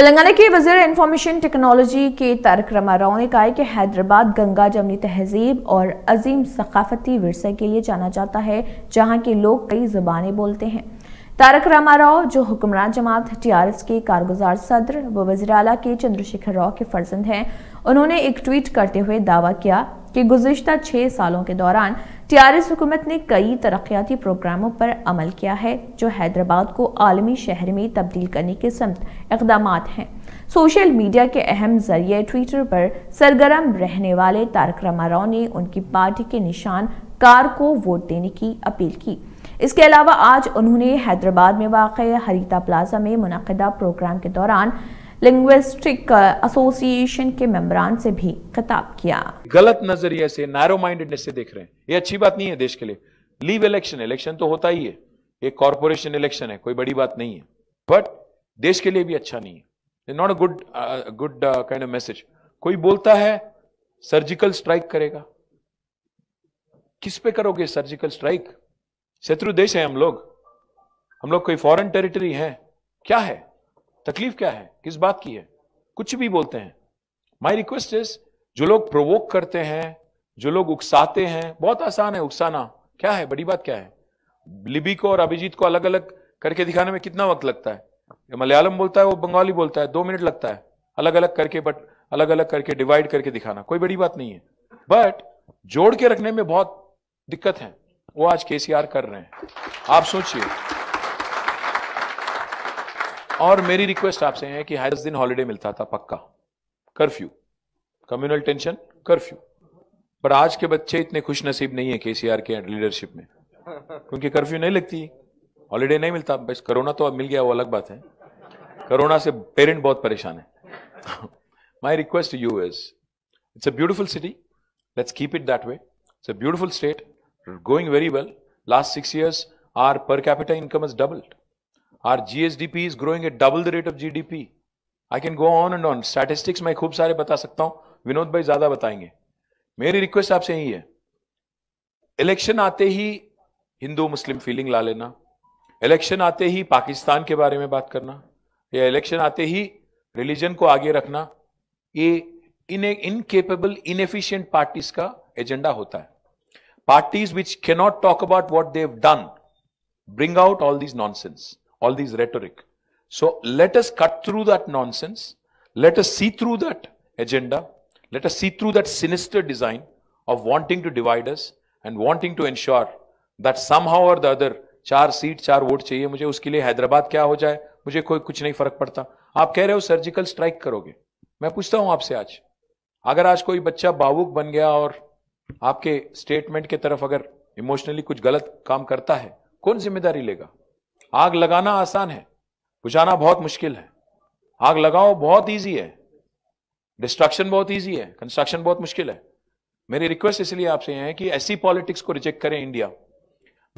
तेलंगाना के वजीर information technology के तारक रामा राव ने कहा है कि हैदराबाद गंगा जमनी तहजीब और अजीम सकाफती विरसे के लिए जाना जाता है, जहां के लोग कई ज़बानें बोलते हैं। तारक रामा राव, जो हुक्मरान जमात TRS के कारगुजार सदर व वज़ीर आला के चंद्रशेखर राव के फर्जंद हैं, उन्होंने एक ट्वीट करते हुए दावा किया कि गुज़िश्ता 6 सालों के दौरान TRS हुकूमत ने कई तरक्याती प्रोग्रामों पर अमल किया है, जो हैदराबाद को आलमी शहर में तब्दील करने के समत इकदाम हैं। सोशल मीडिया के अहम जरिए ट्विटर पर सरगर्म रहने वाले तारक रामा राव ने उनकी पार्टी के निशान कार को वोट देने की अपील की। इसके अलावा आज उन्होंने हैदराबाद में वाक़े हरिता प्लाजा में मुनाकिदा प्रोग्राम के दौरान लिंग्विस्टिक एसोसिएशन के मेंबरान से भी खिताब किया। गलत नजरिए से, नैरो माइंडेडनेस से देख रहे हैं, ये अच्छी बात नहीं है देश के लिए। लीव इलेक्शन, इलेक्शन तो होता ही है, एक कॉर्पोरेशन इलेक्शन है, कोई बड़ी बात नहीं है, बट देश के लिए भी अच्छा नहीं है। Not a good kind of message. कोई बोलता है सर्जिकल स्ट्राइक करेगा, किस पे करोगे सर्जिकल स्ट्राइक? शत्रु देश है हम लोग, कोई फॉरेन टेरिटरी है? क्या है तकलीफ, क्या है, किस बात की है? कुछ भी बोलते हैं। माय रिक्वेस्ट इज, जो लोग प्रोवोक करते हैं, जो लोग उकसाते हैं, बहुत आसान है उकसाना, क्या है बड़ी बात, क्या है? लिबी को और अभिजीत को अलग अलग करके दिखाने में कितना वक्त लगता है? मलयालम बोलता है, वो बंगाली बोलता है, 2 मिनट लगता है अलग अलग करके, बट अलग अलग करके डिवाइड करके दिखाना कोई बड़ी बात नहीं है, बट जोड़ के रखने में बहुत दिक्कत है। वो आज KCR कर रहे हैं, आप सोचिए। और मेरी रिक्वेस्ट आपसे है कि हर 10 दिन हॉलिडे मिलता था पक्का, कर्फ्यू, कम्युनल टेंशन, कर्फ्यू, पर आज के बच्चे इतने खुश नसीब नहीं है KCR के लीडरशिप में, क्योंकि कर्फ्यू नहीं लगती, हॉलिडे नहीं मिलता। बस कोरोना तो अब मिल गया, वो अलग बात है, कोरोना से पेरेंट बहुत परेशान है। My request you is, it's a beautiful city, let's keep it that way, it's a beautiful state, going very well. Last 6 years our per capita income has doubled, our GSDP is growing at double the rate of GDP. I can go on and on, statistics मैं खूब सारे बता सकता हूँ, विनोद भाई ज्यादा बताएंगे। मेरी रिक्वेस्ट आपसे यही है, इलेक्शन आते ही हिंदू मुस्लिम फीलिंग ला लेना, इलेक्शन आते ही पाकिस्तान के बारे में बात करना, या इलेक्शन आते ही रिलीजन को आगे रखना, ये इनकेपेबल इनएफिशिएंट पार्टीज का एजेंडा होता है। Parties which cannot talk about what they've done bring out all these nonsense, all these rhetoric. So let us cut through that nonsense. Let us see through that agenda. Let us see through that sinister design of wanting to divide us and wanting to ensure that somehow or the other 4 seat 4 vote चाहिए मुझे, उसके लिए हैदराबाद क्या हो जाए मुझे कोई कुछ नहीं फर्क पड़ता। आप कह रहे हो सर्जिकल स्ट्राइक करोगे, मैं पूछता हूं आपसे आज, अगर आज कोई बच्चा भावुक बन गया और आपके स्टेटमेंट के तरफ अगर इमोशनली कुछ गलत काम करता है, कौन जिम्मेदारी लेगा? आग लगाना आसान है, बुझाना बहुत मुश्किल है। आग लगाओ बहुत इजी है, डिस्ट्रक्शन बहुत इजी है, कंस्ट्रक्शन बहुत मुश्किल है। मेरी रिक्वेस्ट इसलिए आपसे है कि ऐसी पॉलिटिक्स को रिजेक्ट करें इंडिया।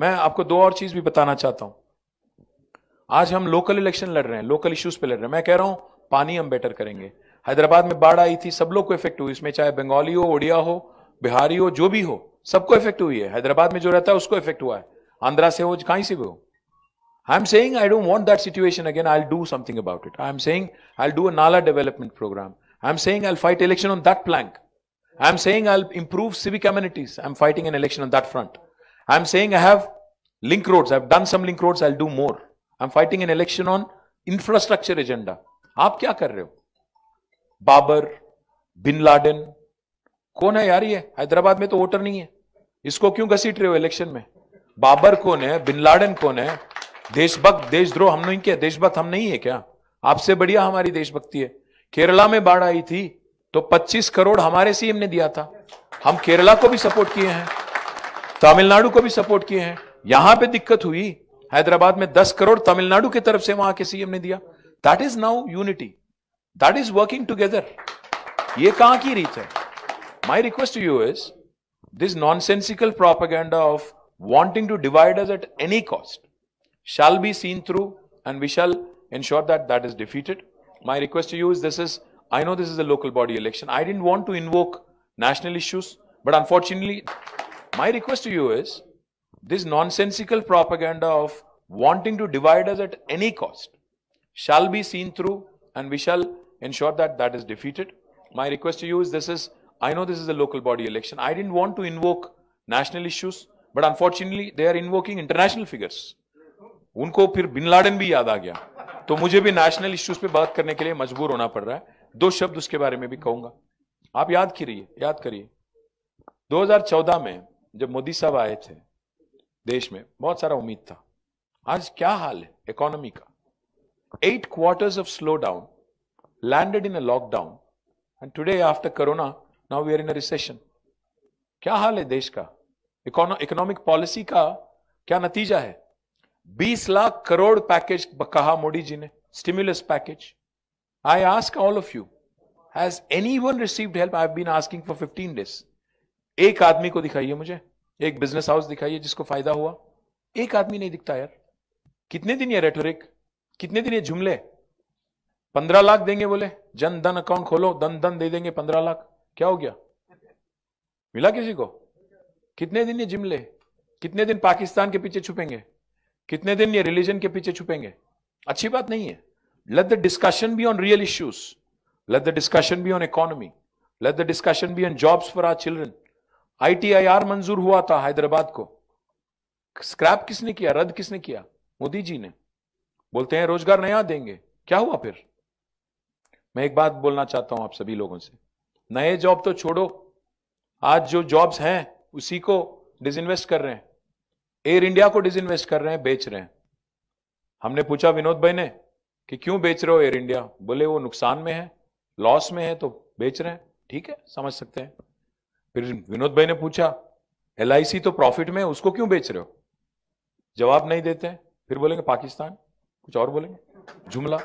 मैं आपको 2 और चीज भी बताना चाहता हूं। आज हम लोकल इलेक्शन लड़ रहे हैं, लोकल इश्यूज पे लड़ रहे हैं। मैं कह रहा हूं पानी हम बेटर करेंगे। हैदराबाद में बाढ़ आई थी, सब लोग को इफेक्ट हुई, इसमें चाहे बंगाली हो, ओडिया हो, बिहारी हो, जो भी हो, सबको इफेक्ट हुई है। हैदराबाद में जो रहता है उसको इफेक्ट हुआ है, आंध्रा से हो, कहीं से भी हो। I am saying I don't want that situation again, I will do something about it. I am saying I will do a nala development programme. I am saying I will fight election on that plank. I am saying I will improve civic amenities. I am fighting an election on that front. I am saying I have link roads, I have done some link roads, I will do more. I am fighting an election on infrastructure agenda. आप क्या कर रहे हो? Babar, bin Laden, कौन है यार ये? हैदराबाद में तो वोटर नहीं है, इसको क्यों घसीट रहे हो इलेक्शन में? बाबर कौन है, बिन लादेन कौन है? देशभक्त, देशद्रोह हम नहीं क्या? देशभक्त हम नहीं है क्या? आपसे बढ़िया हमारी देशभक्ति है। केरला में बाढ़ आई थी तो 25 करोड़ हमारे सीएम ने दिया था, हम केरला को भी सपोर्ट किए हैं, तमिलनाडु को भी सपोर्ट किए हैं। यहां पर दिक्कत हुई, हैदराबाद में 10 करोड़ तमिलनाडु की तरफ से वहां के सीएम ने दिया। That is now unity, that is working together. ये कहां की रीत है? My request to you is this nonsensical propaganda of wanting to divide us at any cost shall be seen through, and we shall ensure that that is defeated. My request to you is this is, I know this is a local body election. I didn't want to invoke national issues, but unfortunately, my request to you is this nonsensical propaganda of wanting to divide us at any cost shall be seen through, and we shall ensure that that is defeated. My request to you is this is, I know this is a local body election. I didn't want to invoke national issues, but unfortunately they are invoking international figures. उनको फिर bin Laden भी याद आ गया, तो मुझे भी national issues पे बात करने के लिए मजबूर होना पड़ रहा है. दो शब्द उसके बारे में भी कहूंगा, आप याद करिए, याद करिए. 2014 में जब मोदी साहब आए थे देश में बहुत सारा उम्मीद था. आज क्या हाल है इकोनॉमी का. 8 quarters of slowdown landed in a lockdown and today after corona now we are in a recession. क्या हाल है देश का, इकोनॉमिक पॉलिसी का क्या नतीजा है. 20 लाख करोड़ पैकेज कहा मोदी जी ने, stimulus package. I ask all of you, has anyone received help? I've been asking for 15 days. एक आदमी को दिखाइए मुझे, एक बिजनेस हाउस दिखाइए जिसको फायदा हुआ. एक आदमी नहीं दिखता यार. कितने दिन ये रेटोरिक, कितने दिन ये जुमले. 15 लाख देंगे बोले, जन धन अकाउंट खोलो, धन धन दे देंगे 15 लाख. क्या हो गया, मिला किसी को? कितने दिन ये जुमले, कितने दिन पाकिस्तान के पीछे छुपेंगे, कितने दिन ये रिलीजन के पीछे छुपेंगे. अच्छी बात नहीं है. Let the discussion be on real issues. Let the discussion be on economy. Let the discussion be on jobs for our children. ITIR मंजूर हुआ था हैदराबाद को. स्क्रैप किसने किया, रद्द किसने किया? मोदी जी ने. बोलते हैं रोजगार नया देंगे, क्या हुआ फिर? मैं एक बात बोलना चाहता हूं आप सभी लोगों से, नए जॉब तो छोड़ो, आज जो जॉब्स हैं उसी को डिसइन्वेस्ट कर रहे हैं. एयर इंडिया को डिसइन्वेस्ट कर रहे हैं, बेच रहे हैं. हमने पूछा विनोद भाई ने कि क्यों बेच रहे हो एयर इंडिया, बोले वो नुकसान में है, लॉस में है तो बेच रहे हैं. ठीक है, समझ सकते हैं. फिर विनोद भाई ने पूछा LIC तो प्रॉफिट में है, उसको क्यों बेच रहे हो? जवाब नहीं देते हैं. फिर बोलेंगे पाकिस्तान, कुछ और बोलेंगे, जुमला.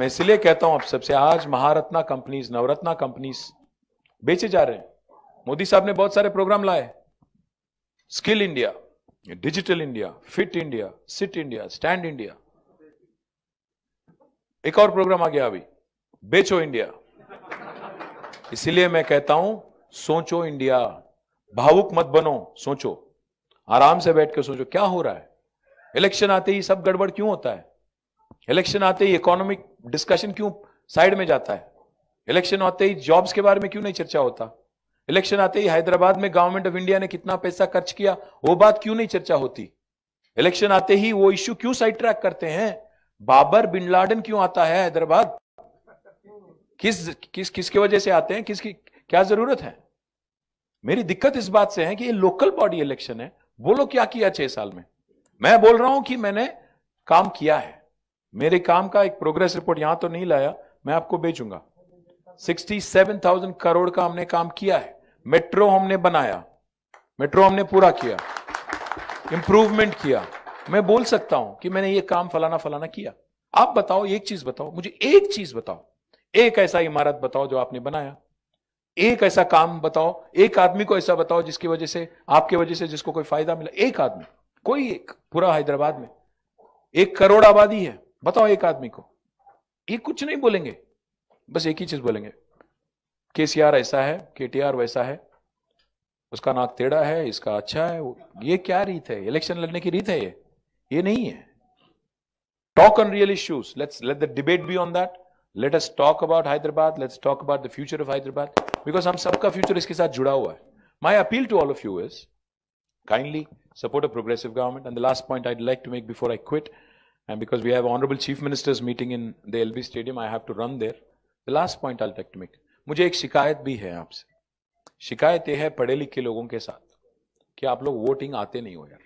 मैं इसलिए कहता हूं आप सबसे, आज महारत्ना कंपनीज, नवरत्ना कंपनीज बेचे जा रहे हैं. मोदी साहब ने बहुत सारे प्रोग्राम लाए, skill India, digital India, fit India, sit India, stand India. एक और प्रोग्राम आ गया अभी, बेचो इंडिया. इसीलिए मैं कहता हूं सोचो इंडिया. भावुक मत बनो, सोचो, आराम से बैठ के सोचो क्या हो रहा है. इलेक्शन आते ही सब गड़बड़ क्यों होता है? इलेक्शन आते ही इकोनॉमिक डिस्कशन क्यों साइड में जाता है? इलेक्शन आते ही जॉब्स के बारे में क्यों नहीं चर्चा होता? इलेक्शन आते ही हैदराबाद में गवर्नमेंट ऑफ इंडिया ने कितना पैसा खर्च किया वो बात क्यों नहीं चर्चा होती? इलेक्शन आते ही वो इश्यू क्यों साइड ट्रैक करते हैं? बाबर बिन लादेन क्यों आता है हैदराबाद? किसकी वजह से आते हैं? किसकी क्या जरूरत है? मेरी दिक्कत इस बात से है कि ये लोकल बॉडी इलेक्शन है. बोलो क्या किया 6 साल में. मैं बोल रहा हूं कि मैंने काम किया है. मेरे काम का एक प्रोग्रेस रिपोर्ट यहां तो नहीं लाया, मैं आपको भेजूंगा. 67,000 करोड़ का हमने काम किया है. मेट्रो हमने बनाया, मेट्रो हमने पूरा किया, इंप्रूवमेंट किया. मैं बोल सकता हूं कि मैंने ये काम फलाना फलाना किया. आप बताओ, एक चीज बताओ मुझे, एक चीज बताओ, एक ऐसा इमारत बताओ जो आपने बनाया, एक ऐसा काम बताओ, एक आदमी को ऐसा बताओ जिसकी वजह से, आपके वजह से जिसको कोई फायदा मिला. एक आदमी, कोई एक, पूरा हैदराबाद में 1 करोड़ आबादी है, बताओ एक आदमी को. ये कुछ नहीं बोलेंगे, बस एक ही चीज बोलेंगे, केसीआर ऐसा है, केटीआर वैसा है, उसका नाक टेढ़ा है, इसका अच्छा है. ये क्या रीत है इलेक्शन लड़ने की? रीत है ये नहीं है. Talk on real issues. Let the debate be on that. Let us talk about Hyderabad, let's talk about the future of Hyderabad, because हम सबका फ्यूचर इसके साथ जुड़ा हुआ है. My appeal to all of you is kindly support a progressive government. And the last point I like to make before I quit, and because we have honourable chief ministers meeting in the LB stadium, I have to run there. The last point I like to make, मुझे एक शिकायत भी है आपसे. शिकायत यह है पढ़े लिखे लोगों के साथ कि आप लोग वोटिंग आते नहीं हो यार.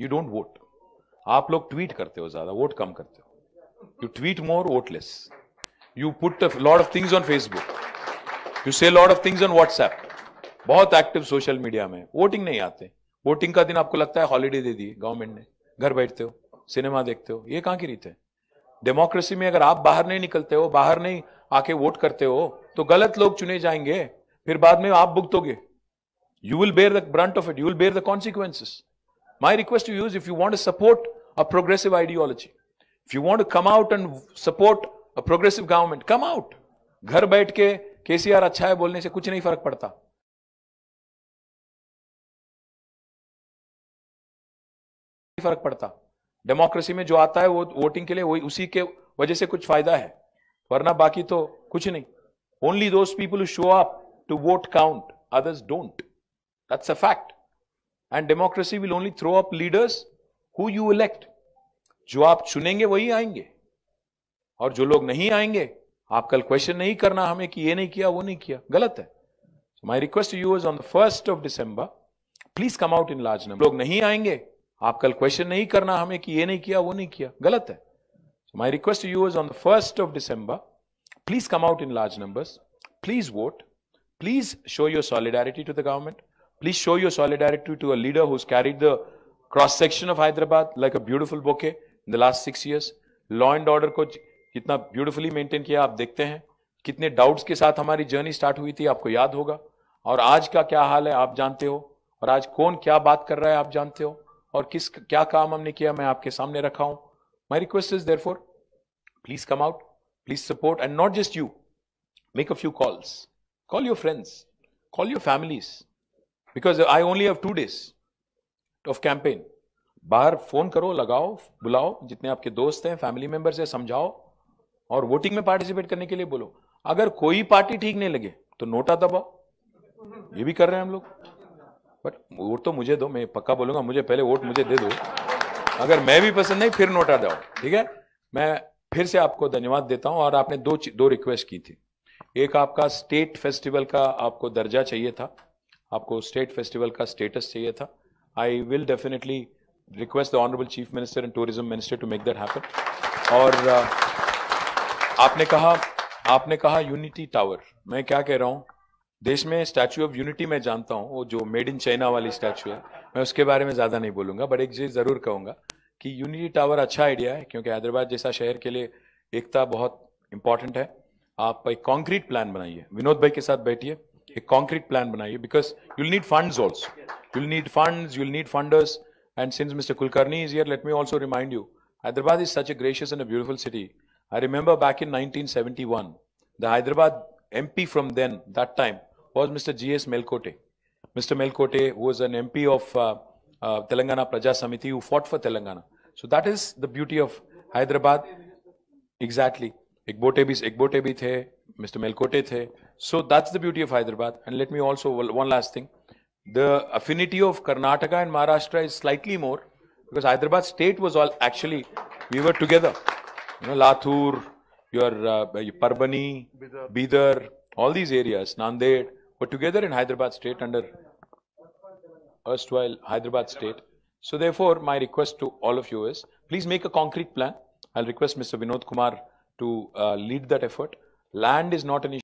You don't vote. आप लोग ट्वीट करते हो ज्यादा, वोट कम करते हो. You tweet more, vote less. You put a lot of things on Facebook. You say a lot of things on WhatsApp. बहुत एक्टिव सोशल मीडिया में, वोटिंग नहीं आते. वोटिंग का दिन आपको लगता है हॉलीडे दे दी गवर्नमेंट ने, घर बैठते हो, सिनेमा देखते हो. ये कहां की रीत है? डेमोक्रेसी में अगर आप बाहर नहीं निकलते हो, बाहर नहीं आके वोट करते हो, तो गलत लोग चुने जाएंगे, फिर बाद में आप भुगतोगे. You will bear the brunt of it, you will bear the consequences. My request to you is, if you want to support a progressive ideology, if you want to come out and support a progressive government, come out. घर बैठ के केसीआर अच्छा है बोलने से कुछ नहीं फर्क पड़ता. फर्क पड़ता. डेमोक्रेसी में जो आता है वो वोटिंग के लिए, वही उसी के वजह से कुछ फायदा है, वरना बाकी तो कुछ नहीं. Only those people who show up to vote count, others don't. That's a fact. And democracy will only throw up leaders who you elect. जो आप चुनेंगे वही आएंगे, और जो लोग नहीं आएंगे, आप कल क्वेश्चन नहीं करना हमें कि ये नहीं किया वो नहीं किया. गलत है. My request you is on the 1st of December please come out in large number. लोग नहीं आएंगे, आप कल क्वेश्चन नहीं करना हमें कि ये नहीं किया वो नहीं किया. गलत है. My request you is on the 1st of December please come out in large numbers, please vote, please show your solidarity to the government, please show your solidarity to a leader who carried the cross section of Hyderabad like a beautiful bouquet in the last 6 years. Law and order को कितना beautifully maintain किया आप देखते हैं. कितने doubts के साथ हमारी जर्नी स्टार्ट हुई थी आपको याद होगा, और आज का क्या हाल है आप जानते हो, और आज कौन क्या बात कर रहा है आप जानते हो, और किस क्या काम हमने किया मैं आपके सामने रखा हूं. My request is therefore please come out, please support, and not just you, make a few calls, call your friends, call your families, because I only have 2 days of campaign. बाहर फोन करो, लगाओ, बुलाओ जितने आपके दोस्त हैं, family members हैं, समझाओ और वोटिंग में पार्टिसिपेट करने के लिए बोलो. अगर कोई पार्टी ठीक नहीं लगे तो नोटा दबाओ, ये भी कर रहे हैं हम लोग. बट वोट तो मुझे दो, मैं पक्का बोलूंगा, मुझे पहले वोट मुझे दे दो. अगर मैं भी पसंद नहीं फिर नोटा दबाओ. ठीक है, मैं फिर से आपको धन्यवाद देता हूं. और आपने दो रिक्वेस्ट की थी. एक आपका स्टेट फेस्टिवल का आपको दर्जा चाहिए था, आपको स्टेट फेस्टिवल का स्टेटस चाहिए था. I will definitely request the honourable chief minister and tourism minister to make that happen. और आपने कहा यूनिटी टावर. मैं क्या कह रहा हूँ, देश में स्टैच्यू ऑफ यूनिटी मैं जानता हूँ, वो जो मेड इन चाइना वाली स्टैच्यू है, मैं उसके बारे में ज़्यादा नहीं बोलूँगा. बट एक चीज़ ज़रूर कहूँगा कि यूनिटी टावर अच्छा आइडिया है, क्योंकि हैदराबाद जैसा शहर के लिए एकता बहुत इंपॉर्टेंट है. आप एक कॉन्क्रीट प्लान बनाइए, विनोद भाई के साथ बैठिए, एक कॉन्क्रीट प्लान बनाइए, because you'll need funds also, you'll need funds, you'll need funders. And since Mr. Kulkarni is here, let me also remind you, Hyderabad is such a gracious and a beautiful city. I remember back in 1971, the Hyderabad MP from then, that time, was Mr. G.S. Melkote. Mr. Melkote was an MP of Telangana Praja Samiti who fought for Telangana. So that is the beauty of Hyderabad. Exactly. Ek bote bhi the, Mr. Melkote the. So that's the beauty of Hyderabad. And let me also, one last thing. The affinity of Karnataka and Maharashtra is slightly more, because Hyderabad state was all actually we were together. You know, Lathur, your Parbani, Bidar, all these areas, Nanded were together in Hyderabad state under erstwhile Hyderabad state. So therefore, my request to all of you is, please make a concrete plan. I'll request Mr. Vinod Kumar to lead that effort. Land is not an issue.